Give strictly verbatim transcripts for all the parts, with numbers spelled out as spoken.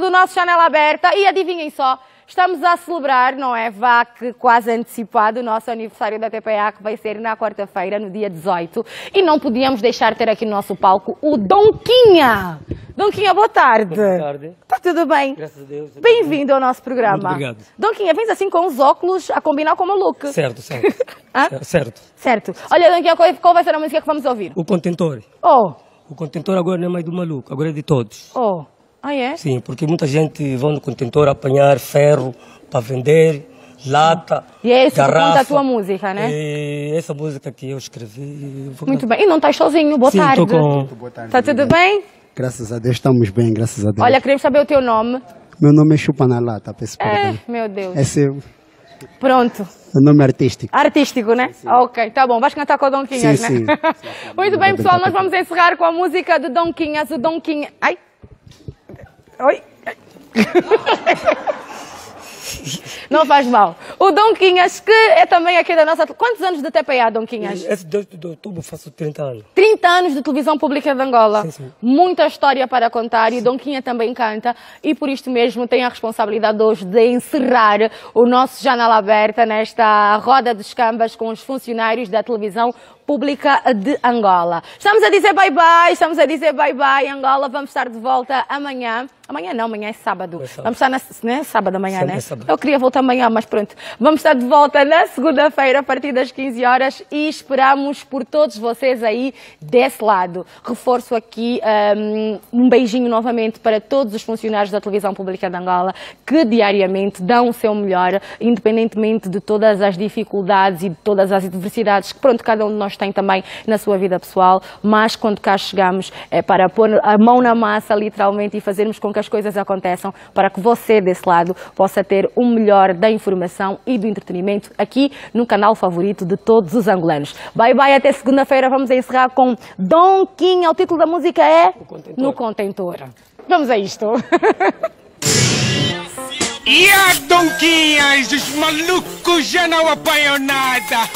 do nosso Janela Aberta e adivinhem só, estamos a celebrar, não é, vá que quase antecipado, o nosso aniversário da T P A, que vai ser na quarta-feira, no dia dezoito, e não podíamos deixar de ter aqui no nosso palco o Dom Quinha. Dom Quinha, boa tarde. Boa tarde. Está tudo bem? Graças a Deus. Bem-vindo ao nosso programa. Muito obrigado. Dom Quinha, vens assim com os óculos a combinar com o look. Certo, certo. certo. certo. Certo. Olha, Dom Quinha, qual vai ser a música que vamos ouvir? O Contentor. Oh. O Contentor agora não é mais do maluco, agora é de todos. Oh. Ah, é? Sim, porque muita gente vai no Contentor apanhar ferro para vender, lata, garrafa. E é isso que conta a tua música, né? E essa música que eu escrevi... Vou... Muito bem. E não estás sozinho, boa Sim, tarde. Sim, estou com... Boa tarde. Está tudo bem? Graças a Deus, estamos bem, graças a Deus. Olha, queremos saber o teu nome. Meu nome é Chupa na Lata, peço perdão. É, meu Deus. É seu. Pronto. O nome é artístico. Artístico, né? Sim, sim. Ok, tá bom. Vais cantar com o Dom Quinhas, sim, né? Sim, sim. Muito bem, pessoal, nós vamos encerrar com a música do Dom Quinhas, o Dom Quinhas... Ai! Oi! Não faz mal. O Dom Quinhas, que é também aqui da nossa... Quantos anos de T P A, Dom Quinhas? Esse dois de outubro faço trinta anos. trinta anos de televisão pública de Angola. Sim, sim. Muita história para contar, sim. E Dom Quinha também canta. E por isto mesmo tem a responsabilidade hoje de encerrar o nosso Janela Aberta nesta roda de escambas com os funcionários da televisão pública de Angola. Estamos a dizer bye-bye, estamos a dizer bye-bye, Angola. Vamos estar de volta amanhã. Amanhã não, amanhã é sábado. É sábado. Vamos estar na né? sábado amanhã, Sempre né? É sábado. Eu queria voltar amanhã, mas pronto. Vamos estar de volta na segunda-feira, a partir das quinze horas, e esperamos por todos vocês aí desse lado. Reforço aqui um, um beijinho novamente para todos os funcionários da televisão pública de Angola, que diariamente dão o seu melhor, independentemente de todas as dificuldades e de todas as adversidades que, pronto, cada um de nós tem também na sua vida pessoal, mas quando cá chegamos é para pôr a mão na massa, literalmente, e fazermos com que as coisas aconteçam, para que você desse lado possa ter o melhor da informação e do entretenimento aqui no canal favorito de todos os angolanos. Bye bye, até segunda-feira. Vamos encerrar com Dom Quinha. O título da música é o Contentor. No Contentor. Vamos a isto. E a Dom Quinhas, os malucos já não apanham nada.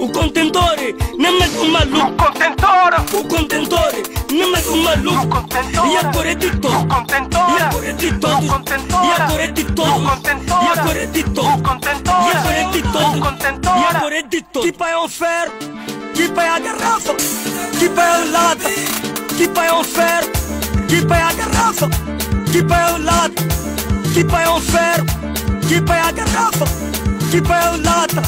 O Contentor, não é um maluco. O Contentor, o Contentor, não é um maluco. E agora é de todos. O Contentor, e agora é de todos. O Contentor, e agora é de todos. O Contentor, e agora é de todos. O Contentor, e agora é de todos. O Contentor, e agora é de todos. Tipo é o ferro, tipo é a garrafa, tipo é a lata. Tipo é o ferro, tipo é a garrafa, tipo é a lata. Tipo é o ferro, tipo é a garrafa, tipo é a lata.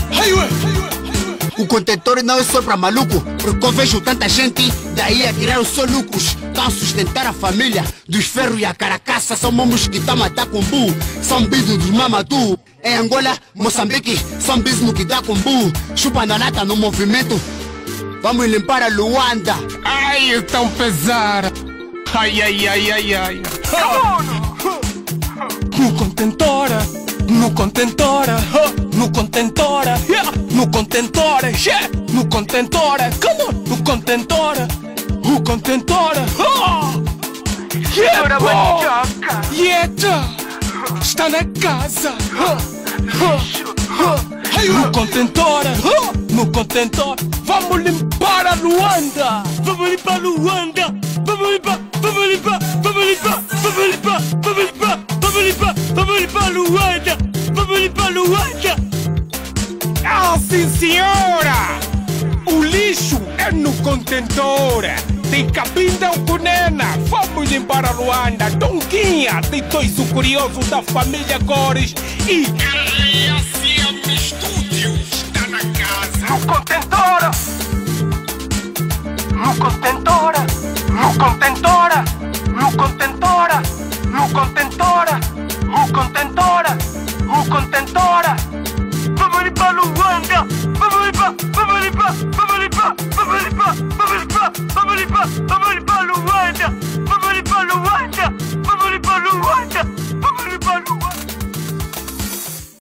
O Contentor não é só para maluco, porque eu vejo tanta gente daí a tirar os seus lucros. Para sustentar a família dos ferros e a caracaça, são momos que estão a matar com bu, são bidos dos mamadu. Em Angola, Moçambique, são bidos no que dá com bu. Chupa na lata no movimento, vamos limpar a Luanda. Ai, é tão pesar. Ai, ai, ai, ai, ai. No Contentora, no Contentora, no Contentora, no Contentor, yeah, no Contentor, como no Contentor, o Contentor, oh, yeah, oh, yeah, está na casa, no Contentor, no Contentor, vamos limpar a Luanda, vamos limpar a Luanda, vamos limpar, vamos limpar, vamos limpar, vamos limpar, vamos limpar, vamos limpar, vamos limpar a Luanda, vamos limpar a Luanda. Ah, sim senhora! O lixo é no Contentor. De Cabinda ao Cunena, vamos limpar a Luanda. Dom Quinha, de dois o curioso da família Gores. E R S M Studios está na casa. No Contentor, no Contentor, no Contentor, no Contentor, no Contentor, no Contentor, no Contentor. Vamos limpar Luanda, vamos limpar, vamos limpar, vamos limpar, vamos limpar, vamos limpar, vamos limpar, vamos limpar.